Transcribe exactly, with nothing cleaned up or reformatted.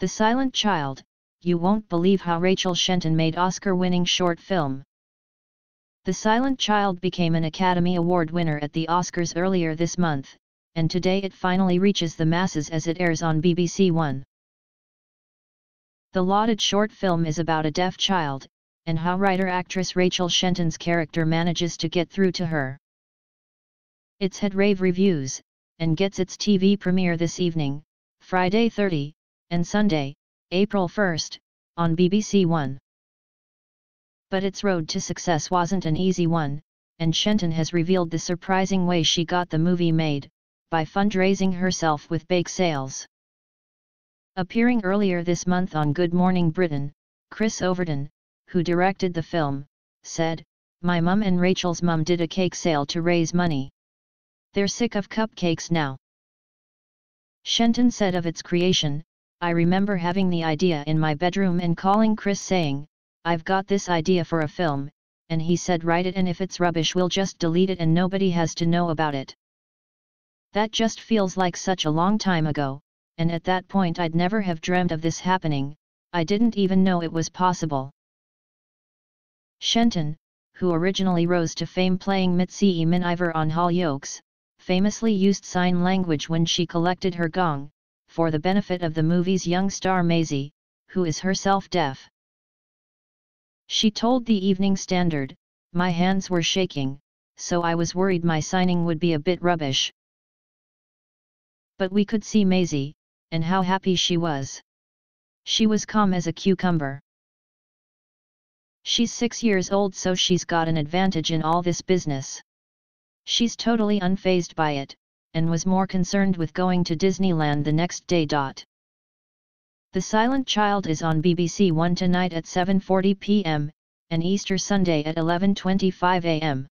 The Silent Child, you won't believe how Rachel Shenton made Oscar-winning short film. The Silent Child became an Academy Award winner at the Oscars earlier this month, and today it finally reaches the masses as it airs on B B C One. The lauded short film is about a deaf child, and how writer-actress Rachel Shenton's character manages to get through to her. It's had rave reviews, and gets its T V premiere this evening, Friday the thirtieth, and Sunday, April first, on B B C One. But its road to success wasn't an easy one, and Shenton has revealed the surprising way she got the movie made, by fundraising herself with bake sales. Appearing earlier this month on Good Morning Britain, Chris Overton, who directed the film, said, "My mum and Rachel's mum did a cake sale to raise money. They're sick of cupcakes now." Shenton said of its creation, "I remember having the idea in my bedroom and calling Chris saying, I've got this idea for a film, and he said write it, and if it's rubbish we'll just delete it and nobody has to know about it. That just feels like such a long time ago, and at that point I'd never have dreamt of this happening, I didn't even know it was possible." Shenton, who originally rose to fame playing Mitzeee Minniver on Hollyoaks, famously used sign language when she collected her gong, for the benefit of the movie's young star Maisie, who is herself deaf. She told the Evening Standard, "My hands were shaking, so I was worried my signing would be a bit rubbish. But we could see Maisie, and how happy she was. She was calm as a cucumber. She's six years old, so she's got an advantage in all this business. She's totally unfazed by it, and was more concerned with going to Disneyland the next day." The Silent Child is on B B C One tonight at seven forty p m, and Easter Sunday at eleven twenty-five a m